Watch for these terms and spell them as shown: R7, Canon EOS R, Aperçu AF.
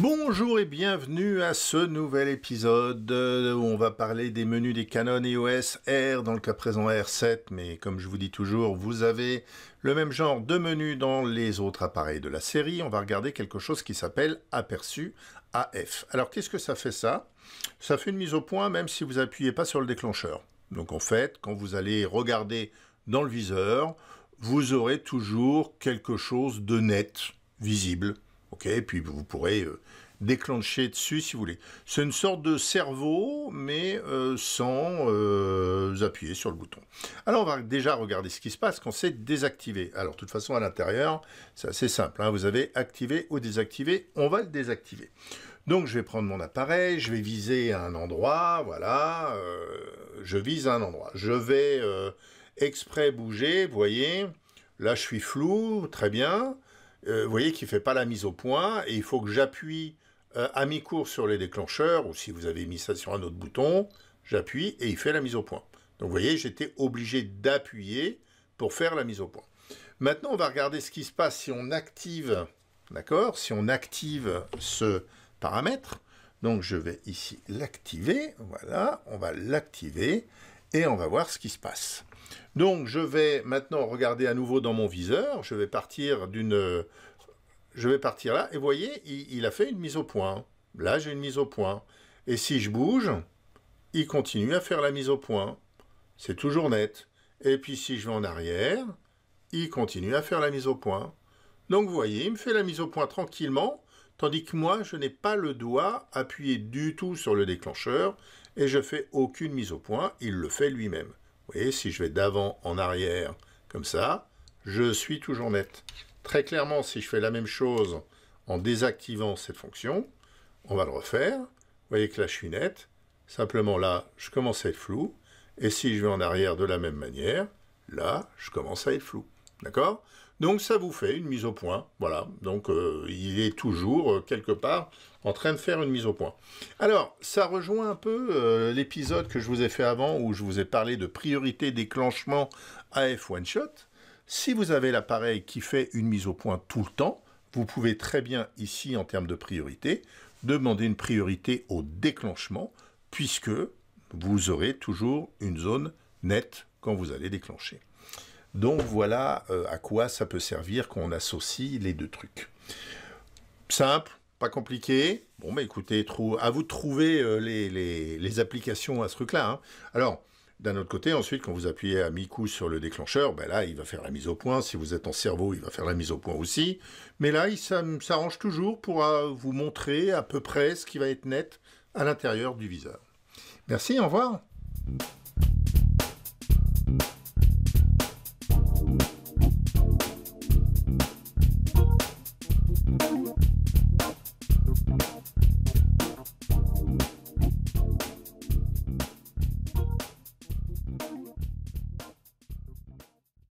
Bonjour et bienvenue à ce nouvel épisode où on va parler des menus des Canon EOS R, dans le cas présent R7, mais comme je vous dis toujours, vous avez le même genre de menu dans les autres appareils de la série. On va regarder quelque chose qui s'appelle Aperçu AF. Alors qu'est-ce que ça fait ça? Ça fait une mise au point même si vous n'appuyez pas sur le déclencheur. Donc en fait, quand vous allez regarder dans le viseur, vous aurez toujours quelque chose de net, visible. Okay, puis vous pourrez déclencher dessus si vous voulez. C'est une sorte de cerveau, mais sans appuyer sur le bouton. Alors on va déjà regarder ce qui se passe quand c'est désactivé. Alors de toute façon à l'intérieur, c'est assez simple, hein, vous avez activé ou désactivé, on va le désactiver. Donc je vais prendre mon appareil, je vais viser à un endroit, voilà, je vise à un endroit. Je vais exprès bouger, vous voyez, là je suis flou, très bien. Vous voyez qu'il ne fait pas la mise au point et il faut que j'appuie à mi-cours sur les déclencheurs, ou si vous avez mis ça sur un autre bouton, j'appuie et il fait la mise au point. Donc vous voyez, j'étais obligé d'appuyer pour faire la mise au point. Maintenant, on va regarder ce qui se passe si on active, d'accord, si on active ce paramètre. Donc je vais ici l'activer, voilà, on va l'activer et on va voir ce qui se passe. Donc je vais maintenant regarder à nouveau dans mon viseur, je vais partir là, et vous voyez, il a fait une mise au point. Là j'ai une mise au point, et si je bouge, il continue à faire la mise au point, c'est toujours net. Et puis si je vais en arrière, il continue à faire la mise au point. Donc vous voyez, il me fait la mise au point tranquillement, tandis que moi je n'ai pas le doigt appuyé du tout sur le déclencheur, et je fais aucune mise au point, il le fait lui-même. Vous voyez, si je vais d'avant en arrière, comme ça, je suis toujours net. Très clairement, si je fais la même chose en désactivant cette fonction, on va le refaire. Vous voyez que là, je suis net. Simplement là, je commence à être flou. Et si je vais en arrière de la même manière, là, je commence à être flou. D'accord? Donc, ça vous fait une mise au point. Voilà. Donc, il est toujours, quelque part, en train de faire une mise au point. Alors, ça rejoint un peu l'épisode que je vous ai fait avant, où je vous ai parlé de priorité déclenchement AF One Shot. Si vous avez l'appareil qui fait une mise au point tout le temps, vous pouvez très bien, ici, en termes de priorité, demander une priorité au déclenchement, puisque vous aurez toujours une zone nette quand vous allez déclencher. Donc voilà à quoi ça peut servir quand on associe les deux trucs. Simple, pas compliqué. Bon, mais écoutez, à vous de trouver les applications à ce truc-là, hein. Alors, d'un autre côté, ensuite, quand vous appuyez à mi-coup sur le déclencheur, ben là, il va faire la mise au point. Si vous êtes en cerveau, il va faire la mise au point aussi. Mais là, il s'arrange toujours pour vous montrer à peu près ce qui va être net à l'intérieur du viseur. Merci, au revoir.